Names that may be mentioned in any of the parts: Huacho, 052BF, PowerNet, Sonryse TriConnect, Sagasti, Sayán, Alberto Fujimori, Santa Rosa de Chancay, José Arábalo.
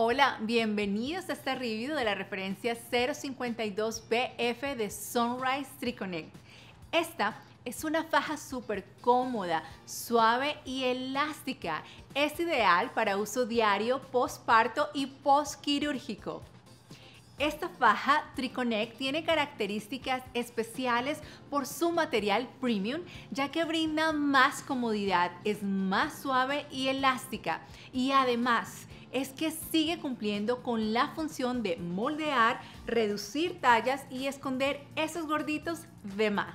Hola, bienvenidos a este review de la referencia 052BF de Sonryse TriConnect. Esta es una faja súper cómoda, suave y elástica. Es ideal para uso diario, postparto y postquirúrgico. Esta faja TriConnect tiene características especiales por su material premium, ya que brinda más comodidad, es más suave y elástica, y además es que sigue cumpliendo con la función de moldear, reducir tallas y esconder esos gorditos de más.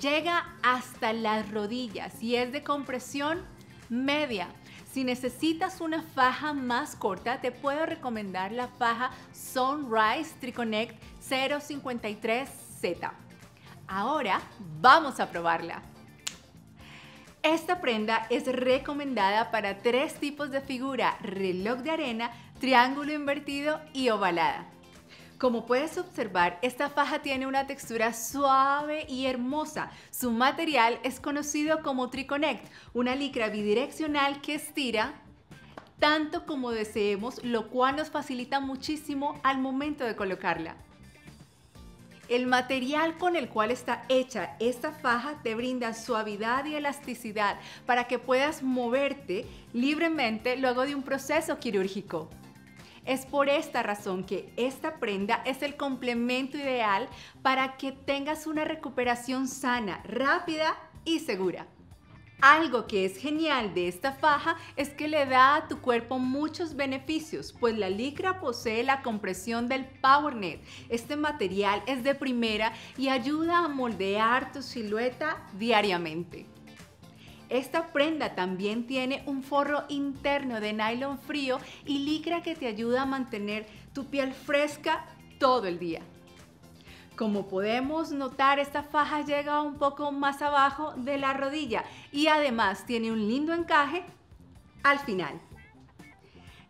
Llega hasta las rodillas y es de compresión media. Si necesitas una faja más corta, te puedo recomendar la faja Sonryse TriConnect 053Z. Ahora vamos a probarla. Esta prenda es recomendada para tres tipos de figura: reloj de arena, triángulo invertido y ovalada. Como puedes observar, esta faja tiene una textura suave y hermosa. Su material es conocido como TriConnect, una licra bidireccional que estira tanto como deseemos, lo cual nos facilita muchísimo al momento de colocarla. El material con el cual está hecha esta faja te brinda suavidad y elasticidad para que puedas moverte libremente luego de un proceso quirúrgico. Es por esta razón que esta prenda es el complemento ideal para que tengas una recuperación sana, rápida y segura. Algo que es genial de esta faja es que le da a tu cuerpo muchos beneficios, pues la licra posee la compresión del PowerNet. Este material es de primera y ayuda a moldear tu silueta diariamente. Esta prenda también tiene un forro interno de nylon frío y licra que te ayuda a mantener tu piel fresca todo el día. Como podemos notar, esta faja llega un poco más abajo de la rodilla y además tiene un lindo encaje al final.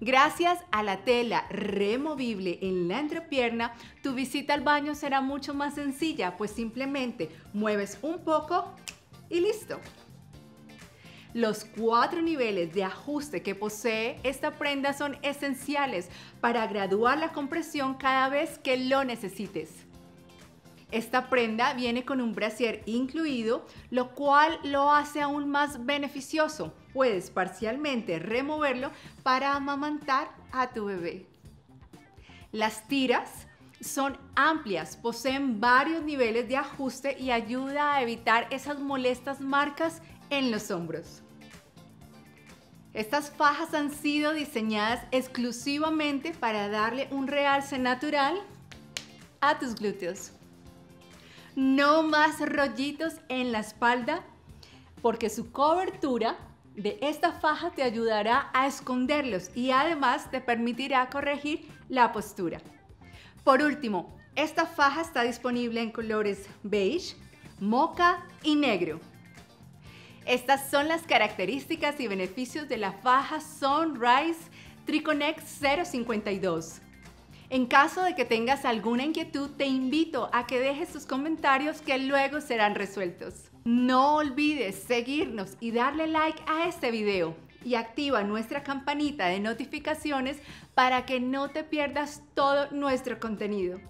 Gracias a la tela removible en la entrepierna, tu visita al baño será mucho más sencilla, pues simplemente mueves un poco y listo. Los 4 niveles de ajuste que posee esta prenda son esenciales para graduar la compresión cada vez que lo necesites. Esta prenda viene con un brasier incluido, lo cual lo hace aún más beneficioso. Puedes parcialmente removerlo para amamantar a tu bebé. Las tiras son amplias, poseen varios niveles de ajuste y ayuda a evitar esas molestas marcas en los hombros. Estas fajas han sido diseñadas exclusivamente para darle un realce natural a tus glúteos. No más rollitos en la espalda, porque su cobertura de esta faja te ayudará a esconderlos y además te permitirá corregir la postura. Por último, esta faja está disponible en colores beige, moca y negro. Estas son las características y beneficios de la faja Sonryse TriConnect 052. En caso de que tengas alguna inquietud, te invito a que dejes tus comentarios que luego serán resueltos. No olvides seguirnos y darle like a este video y activa nuestra campanita de notificaciones para que no te pierdas todo nuestro contenido.